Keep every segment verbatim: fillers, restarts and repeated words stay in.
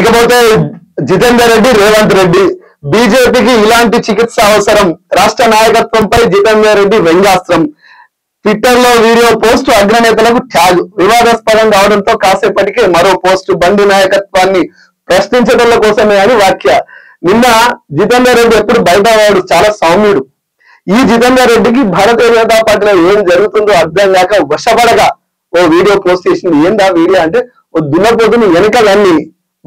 ఇకపోతే జితేందర్ రెడ్డి రేవంత్ రెడ్డి బీజేపీకి ఇలాంటి చికిత్స అవసరం రాష్ట్ర నాయకత్వంపై జితేందర్ రెడ్డి వ్యంగ్యాస్త్రం ట్విట్టర్ లో వీడియో పోస్ట్ అగ్రనేతలకు ట్యాగ్ వివాదాస్పదం కావడంతో కాసేపటికి మరో పోస్ట్ బండి నాయకత్వాన్ని ప్రశ్నించడం కోసమే అని వ్యాఖ్య నిన్న జితేందర్ రెడ్డి ఎప్పుడు బయట వాడు చాలా సౌమ్యుడు ఈ జితేందర్ రెడ్డికి భారతీయ జనతా పార్టీలో ఏం జరుగుతుందో అర్థం కాక వశపడగా ఓ వీడియో పోస్ట్ చేసింది ఏందా వీడియో అంటే ఓ దున్నపోతుని వెనక దాన్ని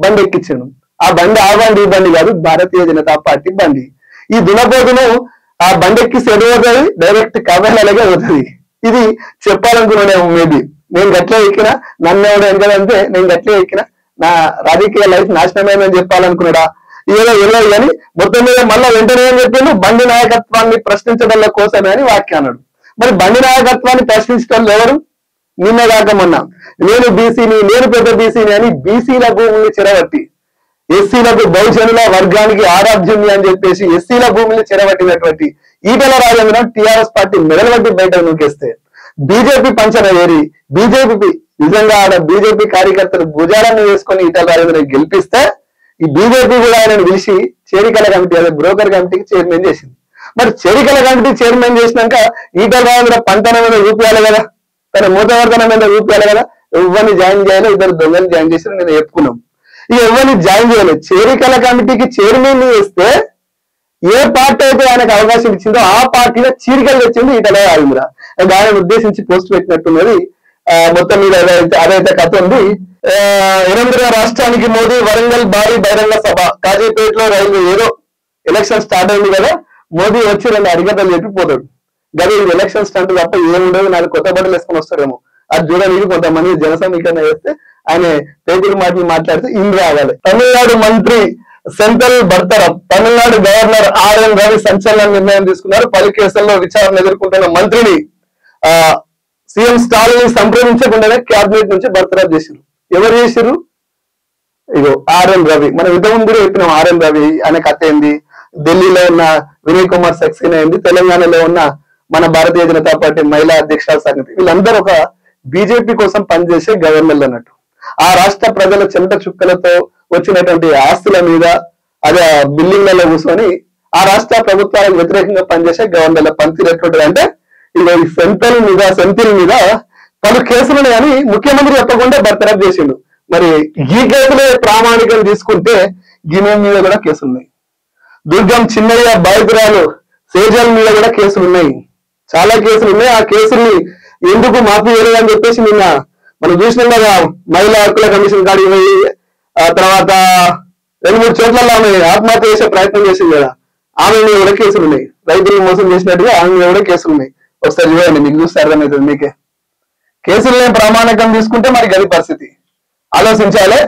బండి ఎక్కించాను ఆ బండి ఆ బండి బండి కాదు భారతీయ జనతా పార్టీ బండి ఈ దున్నపోతును ఆ బండి ఎక్కిసి ఎదుగుతుంది డైరెక్ట్ కబేలాగా అవుతుంది ఇది చెప్పాలనుకున్నాను మేబీ నేను గట్లే ఎక్కినా నన్ను ఎవరు ఎనకదంటే నేను గట్లే ఎక్కినా నా రాజకీయ లైఫ్ నాశనమేమని చెప్పాలనుకున్నాడా ఏదో వెళ్ళదు కానీ మొత్తం మీద మళ్ళీ వెంటనే ఏం చెప్పాను బండి నాయకత్వాన్ని ప్రశ్నించడం కోసమే అని వ్యాఖ్య అన్నాడు మరి బండి నాయకత్వాన్ని ప్రశ్నించడం ఎవరు నిన్న దాకా మొన్న నేను బీసీని నేను పెద్ద బీసీని అని బీసీల భూముల్ని చెరబట్టి ఎస్సీలకు బహుజనుల వర్గానికి ఆరాధ్యుని అని చెప్పేసి ఎస్సీల భూముల్ని చెరబట్టినటువంటి ఈటల రాజేంద్రం టీఆర్ఎస్ పార్టీ మెడల్ వంటి బయట నూకేస్తే బీజేపీ పంచన ఏరి బీజేపీ నిజంగా ఆడ బీజేపీ కార్యకర్తలు భుజాలను వేసుకొని ఈటల రాజేంద్రం గెలిపిస్తే ఈ బీజేపీ కూడా ఆయనను పిలిచి చేరికల కమిటీ అదే బ్రోకర్ కమిటీకి చైర్మన్ చేసింది మరి చేరికల కమిటీ చైర్మన్ చేసినాక ఈటల రాజేంద్ర పంతన మీద చూపించాలి కదా తన మూతవర్ధన మీద చూపించాలి కదా ఎవరిని జాయిన్ చేయాలో ఇద్దరు దొంగలు జాయిన్ చేసిన నేను చెప్పుకున్నాం ఇక ఎవరిని జాయిన్ చేయలేదు చేరికల కమిటీకి చైర్మన్ చేస్తే ఏ పార్టీ అయితే ఆయనకు అవకాశం ఇచ్చిందో ఆ పార్టీలో చీరికలు తెచ్చింది ఈటల రాజేంద్ర దానిని ఉద్దేశించి పోస్ట్ పెట్టినట్టున్నది మొత్తం మీద ఏదైతే అదైతే కథ ఉంది ఎనిమిదిగా రాష్ట్రానికి మోదీ వరంగల్ భారీ బహిరంగ సభ కాజీపేటలో రైల్వే ఏదో ఎలక్షన్ స్టార్ట్ అయింది కదా మోదీ వచ్చి రెండు అడిగతలు చెప్పి పోతాడు గది ఎలక్షన్ స్టాంట్ తప్ప ఏముండదు నాకు కొత్త బట్టలు వేసుకొని వస్తారేమో అది చూడడానికి కొంతమంది జన సమీకరణ వేస్తే ఆయన పేదల మాటలు మాట్లాడితే ఇన్ రాగాలి తమిళనాడు మంత్రి సెంథల్ భర్తరామ్ తమిళనాడు గవర్నర్ ఆర్ఎన్ రవి సంచలన నిర్ణయం తీసుకున్నారు పలు కేసుల్లో విచారణ ఎదుర్కొంటున్న మంత్రిని ఆ సీఎం స్టాలిన్ సంప్రదించకుండానే కేబినెట్ నుంచి భర్తరామ్ చేశారు ఎవరు చేశారు ఇగో ఆర్ఎన్ రవి మనం ఇంతకుముందు కూడా చెప్పినాం ఆర్ఎన్ రవి అనే కథ ఏంది ఢిల్లీలో ఉన్న వినయ్ కుమార్ సక్సేనా ఏంది తెలంగాణలో ఉన్న మన భారతీయ జనతా పార్టీ మహిళా అధ్యక్షుల సంగతి వీళ్ళందరూ ఒక బీజేపీ కోసం పనిచేసే గవర్నర్లు అన్నట్టు ఆ రాష్ట్ర ప్రజల చెమట చుక్కలతో వచ్చినటువంటి ఆస్తుల మీద అదే బిల్డింగ్లలో కూర్చొని ఆ రాష్ట్ర ప్రభుత్వాలకు వ్యతిరేకంగా పనిచేసే గవర్నర్ల పనితీరు ఎటువంటిది అంటే ఇది సెంథల్ మీద సెంథిల్ మీద పలు కేసులను కానీ ముఖ్యమంత్రి చెప్పకుండా బర్తరఫ్ చేసిండు మరి ఈ కేసులే ప్రామాణికం తీసుకుంటే గిన్నె మీద కూడా కేసులున్నాయి దుర్గం చిన్నయ్య బాధితురాలు సేజల్ మీద కూడా కేసులు ఉన్నాయి చాలా కేసులు ఉన్నాయి ఆ కేసుల్ని ఎందుకు మాఫీ చేయలేదు అని చెప్పేసి నిన్న మనం చూసినాం కదా మహిళా హక్కుల కమిషన్ కాడికి పోయి ఆ తర్వాత రెండు మూడు చోట్లలో ఆమె ఆత్మహత్య చేసే ప్రయత్నం చేసింది కదా ఆమె మీద కూడా కేసులు ఉన్నాయి రైతులను మోసం చేసినట్టుగా ఆమె మీద కూడా కేసులు ఉన్నాయి ఒకసారి చూడండి మీకు చూస్తే అర్థమవుతుంది మీకే కేసులనే ప్రామాణికం తీసుకుంటే మరి గది పరిస్థితి ఆలోచించాలి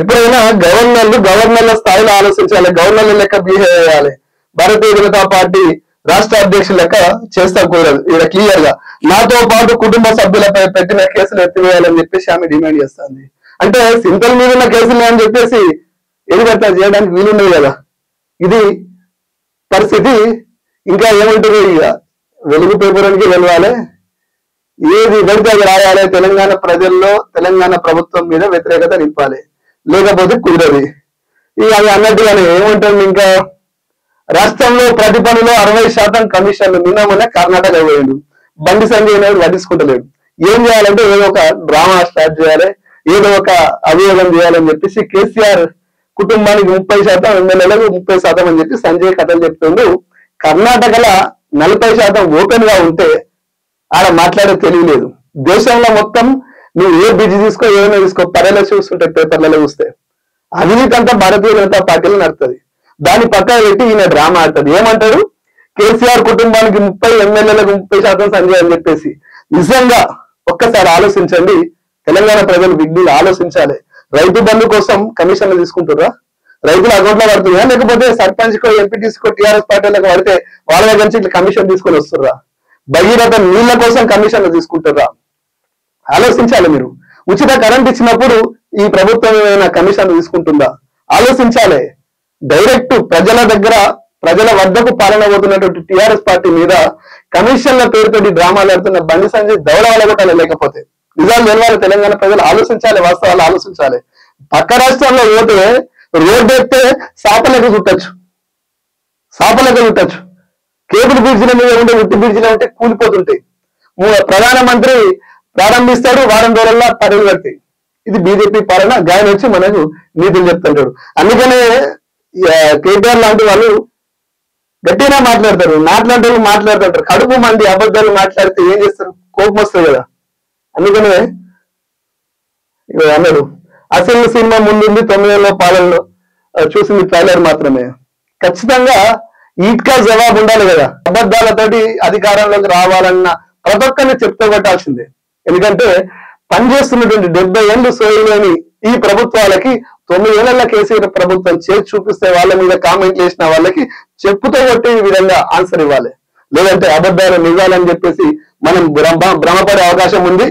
ఎప్పుడైనా గవర్నర్లు గవర్నర్ల స్థాయిలో ఆలోచించాలి గవర్నర్ల లెక్క బిహేవ్ చేయాలి భారతీయ జనతా పార్టీ రాష్ట్ర అధ్యక్షుల లెక్క చేస్తా కూడదు ఇక్కడ క్లియర్ గా నాతో పాటు కుటుంబ సభ్యులపై పెట్టిన కేసులు ఎత్తివేయాలని చెప్పేసి ఆమె డిమాండ్ చేస్తుంది అంటే సింథల్ మీద ఉన్న కేసులు అని చెప్పేసి ఎదుగట్లా చేయడానికి వీలున్నాయి కదా ఇది పరిస్థితి ఇంకా ఏముంటుంది ఇక వెలుగు పేపరానికి వెళ్ళాలి ఏది ఎవరికి అది రాయాలి తెలంగాణ ప్రజల్లో తెలంగాణ ప్రభుత్వం మీద వ్యతిరేకత నింపాలి లేకపోతే కుదరదు ఇక అది అన్నట్టుగానే ఏముంటుంది ఇంకా రాష్ట్రంలో ప్రతి పనిలో అరవై శాతం కమిషన్లు నిన్న మొన్న కర్ణాటక పోయాడు బండి సంజయ్ అనేది పట్టించుకుంటలేడు ఏం చేయాలంటే ఏదో ఒక డ్రామా స్టార్ట్ చేయాలి ఏదో ఒక అభియోగం చేయాలని చెప్పేసి కేసీఆర్ కుటుంబానికి ముప్పై శాతం ఎమ్మెల్యేలకు ముప్పై శాతం అని చెప్పి సంజయ్ కథలు చెప్తుండు కర్ణాటకలో నలభై శాతం ఓపెన్ గా ఉంటే ఆడ మాట్లాడే తెలియలేదు దేశంలో మొత్తం నువ్వు ఏ బిజీ తీసుకో ఏమైనా తీసుకో పర్యలో చూస్తుంటే పేపర్లలో చూస్తే అవినీతి అంతా భారతీయ జనతా పార్టీలో నడుతుంది దాన్ని పక్కన పెట్టి ఈయన డ్రామా ఆడుతుంది ఏమంటాడు కేసీఆర్ కుటుంబానికి ముప్పై ఎమ్మెల్యేలకు ముప్పై శాతం సంజయ్ అని చెప్పేసి నిజంగా ఒక్కసారి ఆలోచించండి తెలంగాణ ప్రజలు విజ్ఞులు ఆలోచించాలి రైతు బంధు కోసం కమిషన్లు తీసుకుంటారా రైతుల అకౌంట్ లో పడుతుందా లేకపోతే సర్పంచ్ కో ఎంపీటీసీ కో టీఆర్ఎస్ పార్టీలకు పడితే వాళ్ళ దగ్గర నుంచి కమిషన్ తీసుకొని వస్తుర్రా భగీరథ నీళ్ల కోసం కమిషన్లు తీసుకుంటారా ఆలోచించాలి మీరు ఉచిత కరెంట్ ఇచ్చినప్పుడు ఈ ప్రభుత్వం ఏమైనా కమిషన్లు తీసుకుంటుందా ఆలోచించాలి డైరెక్ట్ ప్రజల దగ్గర ప్రజల వద్దకు పాలన పోతున్నటువంటి టీఆర్ఎస్ పార్టీ మీద కమిషన్ల పేరుతోటి డ్రామాలు ఆడుతున్న బండి సంజయ్ దౌడ వల్ల లేకపోతే నిజాలు తెలవాలి తెలంగాణ ప్రజలు ఆలోచించాలి వాస్తవాలు ఆలోచించాలి పక్క రాష్ట్రాల్లో పోతే రోడ్ ఎక్కితే శాపలకు చుట్టచ్చు శాపలకు చుట్టచ్చు కేబుల్ బ్రిడ్జ్ మీద ఉండే ఉట్టి బ్రిడ్జ్లు అంటే కూలిపోతుంటాయి. ప్రధానమంత్రి ప్రారంభిస్తాడు, వారం రోజుల్లో పరుగులు పడతాయి. ఇది బీజేపీ పాలన. గాయన వచ్చి మనకు నీతులు చెప్తుంటాడు. అందుకనే కేటీఆర్ లాంటి వాళ్ళు గట్టిగా మాట్లాడతారు, మాట్లాడే వాళ్ళు మాట్లాడుతుంటారు. కడుపు మంది అబద్ధాలు మాట్లాడితే ఏం చేస్తారు, కోపం వస్తుంది కదా. అందుకనే అన్నాడు అసలు సినిమా ముందుంది తొమ్మిదేళ్ళ పాలనలో చూసింది ట్రైలర్ మాత్రమే. ఖచ్చితంగా ఈట్కా జవాబు ఉండాలి కదా. అబద్ధాలతోటి అధికారంలోకి రావాలన్న ప్రతి ఒక్కరిని చెప్తూ కొట్టాల్సిందే. ఎందుకంటే పనిచేస్తున్నటువంటి డెబ్బై ఏళ్ళు సోయలేని ఈ ప్రభుత్వాలకి తొమ్మిదేళ్లలో కేసీఆర్ ప్రభుత్వం చేసి చూపిస్తే వాళ్ళ మీద కామెంట్ చేసిన వాళ్ళకి చెప్పుతో కొట్టి ఈ విధంగా ఆన్సర్ ఇవ్వాలి. లేదంటే అబద్ధాలు నిజాలని చెప్పేసి మనం భ్రమ భ్రమపడే అవకాశం ఉంది.